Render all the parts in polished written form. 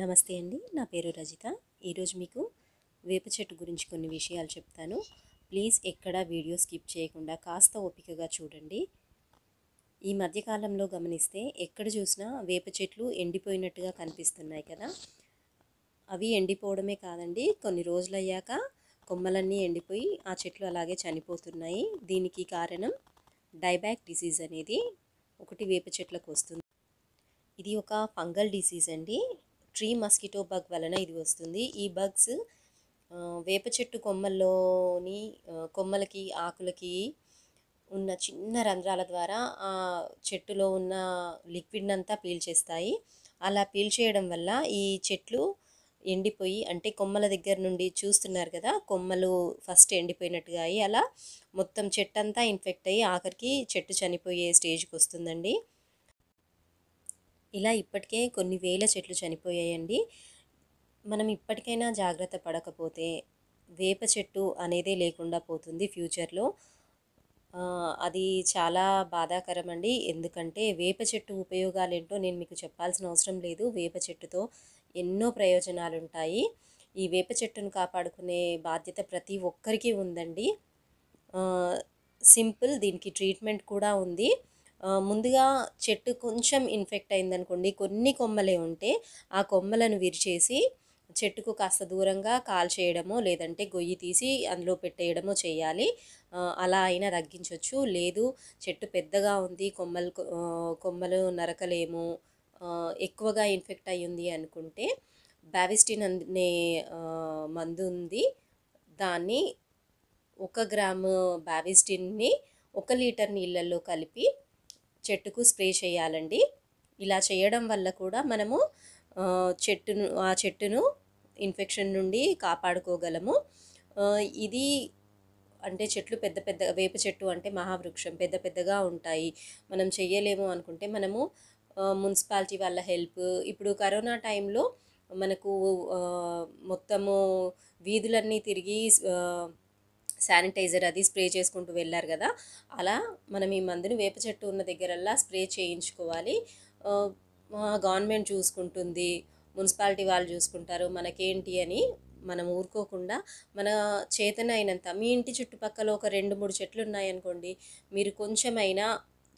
నమస్తే అండి నా పేరు రజిత ఈ రోజు మీకు వేప చెట్టు గురించి కొన్ని విషయాలు చెప్తాను ప్లీజ్ ఎక్కడా వీడియో స్కిప్ చేయకుండా కాస్త ఓపికగా చూడండి ఈ మధ్య కాలంలో గమనిస్తే ఎక్కడ చూసినా వేప చెట్లు ఎండిపోయినట్టుగా కనిపిస్తున్నాయి కదా అవి ఎండిపోవడమే కాదండి కొన్ని రోజులు అయ్యాక కొమ్మలన్నీ ఎండిపోయి ఆ చెట్లు అలాగే చనిపోతున్నాయి దీనికి కారణం డైబ్యాక్ డిసీజ్ అనేది ఒకటి వేప చెట్లకు వస్తుంది ఇది ఒక ఫంగల్ డిసీజ్ అండి ట్రీ మస్కిటో బగ్ వలన ఇది వస్తుంది ఈ బగ్స్ వేప చెట్టు కొమ్మల్లోని కొమ్మలకి ఆకులకి ఉన్న చిన్న రంధ్రాల ద్వారా ఆ చెట్టులో ఉన్న లిక్విడ్ అంతా పీల్చేస్తాయి అలా పీల్చేయడం వల్ల ఈ చెట్లు ఎండిపోయి అంటే కొమ్మల దగ్గర నుండి చూస్తున్నారు కదా కొమ్మలు ఫస్ట్ ఎండిపోయినట్టుగా అయ్యి అలా మొత్తం చెట్టు అంతా ఇన్ఫెక్ట్ అయ్యి ఆఖరికి చెట్టు చనిపోయే స్టేజ్కి వస్తుందండి ఇలా ఇప్పటికే కొన్ని వేల చెట్లు చనిపోయాయండి మనం ఇప్పటికైనా జాగ్రత్త పడకపోతే వేప చెట్టు అనేదే లేకుండా పోతుంది ఫ్యూచర్లో అది చాలా బాధాకరం అండి ఎందుకంటే వేప చెట్టు ఉపయోగాలు ఏంటో నేను మీకు చెప్పాల్సిన అవసరం లేదు వేప చెట్టుతో ఎన్నో ప్రయోజనాలు ఉంటాయి ఈ వేప చెట్టును కాపాడుకునే బాధ్యత ప్రతి ఒక్కరికి ఉందండి సింపుల్ దీనికి ట్రీట్మెంట్ కూడా ఉంది ముందుగా చెట్టు కొంచెం ఇన్ఫెక్ట్ అయిందనుకోండి కొన్ని కొమ్మలే ఉంటే ఆ కొమ్మలను విరిచేసి చెట్టుకు కాస్త దూరంగా కాల్చేయడమో లేదంటే గొయ్యి తీసి అందులో పెట్టేయడమో చేయాలి అలా అయినా తగ్గించవచ్చు లేదు చెట్టు పెద్దగా ఉంది కొమ్మలు నరకలేము ఎక్కువగా ఇన్ఫెక్ట్ అయ్యింది అనుకుంటే బావిస్టిన్ అనే మందు ఉంది దాన్ని 1 గ్రాము బావిస్టిన్ని 1 లీటర్ నీళ్ళల్లో కలిపి చెట్టుకు స్ప్రే చేయాలండి ఇలా చేయడం వల్ల కూడా మనము ఆ చెట్టును ఇన్ఫెక్షన్ నుండి కాపాడుకోగలము ఇది అంటే చెట్లు పెద్ద పెద్ద వేప చెట్టు అంటే మహావృక్షం పెద్ద పెద్దగా ఉంటాయి మనం చేయలేము అనుకుంటే మనము మున్సిపాలిటీ వాళ్ళ హెల్ప్ ఇప్పుడు కరోనా టైంలో మనకు మొత్తము వీధులన్నీ తిరిగి శానిటైజర్ అది స్ప్రే చేసుకుంటూ వెళ్ళారు కదా అలా మనం ఈ మందును వేప చెట్టు ఉన్న దగ్గరల్లా స్ప్రే చేయించుకోవాలి గవర్నమెంట్ చూసుకుంటుంది మున్సిపాలిటీ వాళ్ళు చూసుకుంటారు మనకేంటి అని మనం ఊరుకోకుండా మన చేతనైనంత మీ ఇంటి చుట్టుపక్కల ఒక 2-3 చెట్లు ఉన్నాయనుకోండి మీరు కొంచెమైనా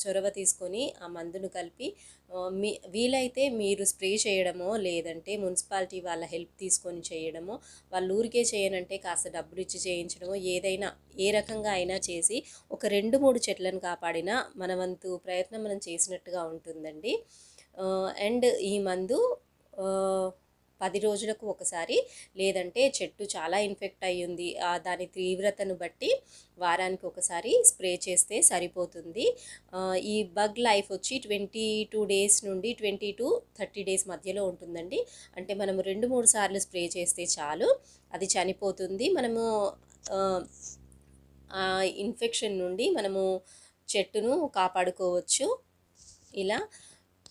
చొరవ తీసుకొని ఆ మందును కలిపి వీలైతే మీరు స్ప్రే చేయడమో లేదంటే మున్సిపాలిటీ వాళ్ళ హెల్ప్ తీసుకొని చేయడమో వాళ్ళ ఊరికే చేయనంటే కాస్త డబ్బులు ఇచ్చి చేయించడమో ఏదైనా ఏ రకంగా అయినా చేసి ఒక 2-3 చెట్లను కాపాడినా మన వంతు ప్రయత్నం మనం చేసినట్టుగా ఉంటుందండి అండ్ ఈ మందు 10 రోజులకు ఒకసారి లేదంటే చెట్టు చాలా ఇన్ఫెక్ట్ అయ్యింది దాని తీవ్రతను బట్టి వారానికి ఒకసారి స్ప్రే చేస్తే సరిపోతుంది ఈ బగ్ లైఫ్ వచ్చి 22 డేస్ నుండి 20 to 30 డేస్ మధ్యలో ఉంటుందండి అంటే మనం 2-3 సార్లు స్ప్రే చేస్తే చాలు అది చనిపోతుంది మనము ఇన్ఫెక్షన్ నుండి మనము చెట్టును కాపాడుకోవచ్చు ఇలా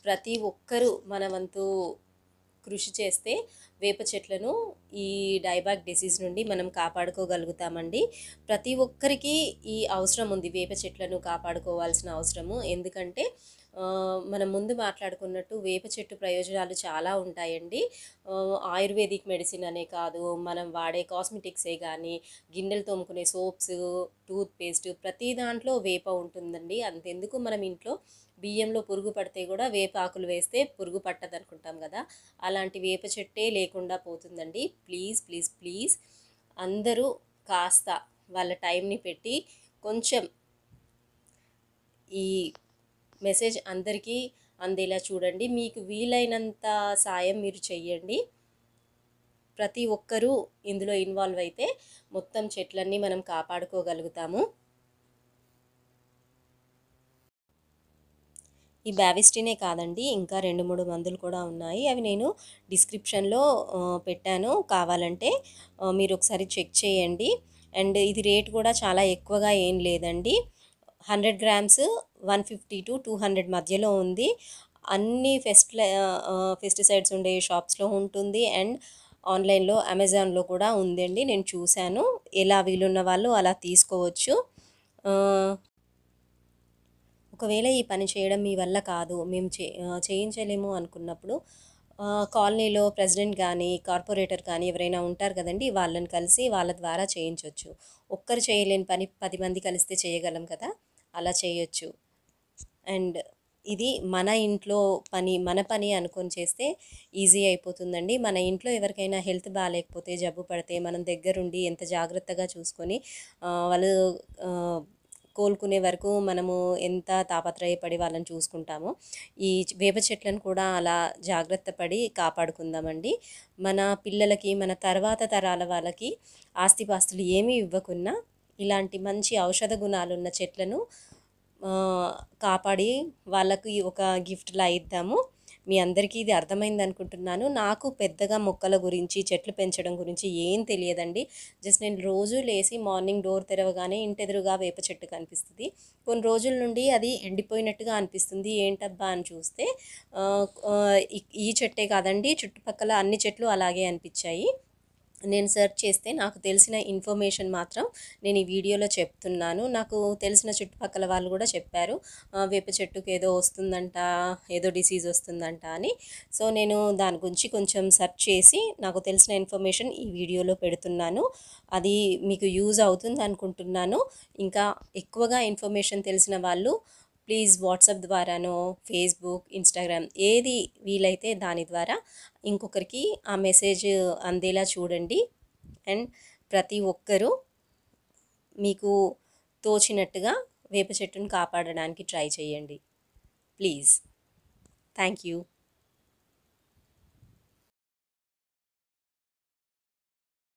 ప్రతి ఒక్కరూ మన వంతు కృషి చేస్తే వేప చెట్లను ఈ డైబ్యాక్ డిసీజ్ నుండి మనం కాపాడుకోగలుగుతామండి ప్రతి ఒక్కరికి ఈ అవసరం ఉంది వేప చెట్లను కాపాడుకోవాల్సిన అవసరము ఎందుకంటే మనం ముందు మాట్లాడుకున్నట్టు వేప చెట్టు ప్రయోజనాలు చాలా ఉంటాయండి ఆయుర్వేదిక్ మెడిసిన్ అనే కాదు మనం వాడే కాస్మెటిక్సే కానీ గిన్నెలు తోముకునే సోప్స్ టూత్పేస్ట్ ప్రతి దాంట్లో వేప ఉంటుందండి అంతెందుకు మనం ఇంట్లో బియ్యంలో పురుగు పడితే కూడా వేప ఆకులు వేస్తే పురుగు పట్టదు అనుకుంటాం కదా అలాంటి వేప చెట్టే లేకుండా పోతుందండి ప్లీజ్ ప్లీజ్ ప్లీజ్ అందరూ కాస్త వాళ్ళ టైంని పెట్టి కొంచెం ఈ మెసేజ్ అందరికీ అందేలా చూడండి మీకు వీలైనంత సాయం మీరు చెయ్యండి ప్రతి ఒక్కరూ ఇందులో ఇన్వాల్వ్ అయితే మొత్తం చెట్లన్నీ మనం కాపాడుకోగలుగుతాము ఈ బావిస్టినే కాదండి ఇంకా 2-3 మందులు కూడా ఉన్నాయి అవి నేను డిస్క్రిప్షన్లో పెట్టాను కావాలంటే మీరు ఒకసారి చెక్ చేయండి అండ్ ఇది రేట్ కూడా చాలా ఎక్కువగా ఏం లేదండి 100 grams 150 to 200 మధ్యలో ఉంది అన్ని పెస్టిసైడ్స్ ఉండే షాప్స్లో ఉంటుంది అండ్ ఆన్లైన్లో అమెజాన్లో కూడా ఉందండి నేను చూశాను ఎలా వీలున్న వాళ్ళు అలా తీసుకోవచ్చు ఒకవేళ ఈ పని చేయడం మీ వల్ల కాదు మేము చేయించలేము అనుకున్నప్పుడు కాలనీలో ప్రెసిడెంట్ కానీ కార్పొరేటర్ కానీ ఎవరైనా ఉంటారు కదండి, వాళ్ళని కలిసి వాళ్ళ ద్వారా చేయించవచ్చు. ఒక్కరు చేయలేని పని 10 మంది కలిస్తే చేయగలం కదా, అలా చేయొచ్చు. అండ్ ఇది మన ఇంట్లో పని, మన పని అనుకొని చేస్తే ఈజీ అయిపోతుందండి. మన ఇంట్లో ఎవరికైనా హెల్త్ బాగాలేకపోతే, జబ్బు పడితే మనం దగ్గరుండి ఎంత జాగ్రత్తగా చూసుకొని వాళ్ళు కోలుకునే వరకు మనము ఎంత తాపత్రయపడి వాళ్ళని చూసుకుంటామో, ఈ వేప చెట్లను కూడా అలా జాగ్రత్త పడి కాపాడుకుందామండి. మన పిల్లలకి, మన తర్వాత తరాల వాళ్ళకి ఆస్తిపాస్తులు ఏమీ ఇవ్వకున్నా ఇలాంటి మంచి ఔషధ గుణాలున్న చెట్లను కాపాడి వాళ్ళకి ఒక గిఫ్ట్లా ఇద్దాము. మీ అందరికీ ఇది అర్థమైంది అనుకుంటున్నాను. నాకు పెద్దగా మొక్కల గురించి, చెట్లు పెంచడం గురించి ఏం తెలియదండి. జస్ట్ నేను రోజు లేచి మార్నింగ్ డోర్ తెరవగానే ఇంటెదురుగా వేప చెట్టు కనిపిస్తుంది. కొన్ని రోజుల నుండి అది ఎండిపోయినట్టుగా అనిపిస్తుంది, ఏంటబ్బా అని చూస్తే ఈ చెట్టే కాదండి, చుట్టుపక్కల అన్ని చెట్లు అలాగే అనిపించాయి. నేను సెర్చ్ చేస్తే నాకు తెలిసిన ఇన్ఫర్మేషన్ మాత్రం నేను ఈ వీడియోలో చెప్తున్నాను. నాకు తెలిసిన చుట్టుపక్కల వాళ్ళు కూడా చెప్పారు, వేప చెట్టుకు ఏదో వస్తుందంట, ఏదో డిసీజ్ వస్తుందంట అని. సో నేను దాని గురించి కొంచెం సెర్చ్ చేసి నాకు తెలిసిన ఇన్ఫర్మేషన్ ఈ వీడియోలో పెడుతున్నాను. అది మీకు యూజ్ అవుతుంది అనుకుంటున్నాను. ఇంకా ఎక్కువగా ఇన్ఫర్మేషన్ తెలిసిన వాళ్ళు ప్లీజ్ వాట్సాప్ ద్వారానో, ఫేస్బుక్, ఇన్స్టాగ్రామ్ ఏది వీలైతే దాని ద్వారా ఇంకొకరికి ఆ మెసేజ్ అందేలా చూడండి. అండ్ ప్రతి ఒక్కరూ మీకు తోచినట్టుగా వేప చెట్టును కాపాడడానికి ట్రై చేయండి ప్లీజ్. Thank you.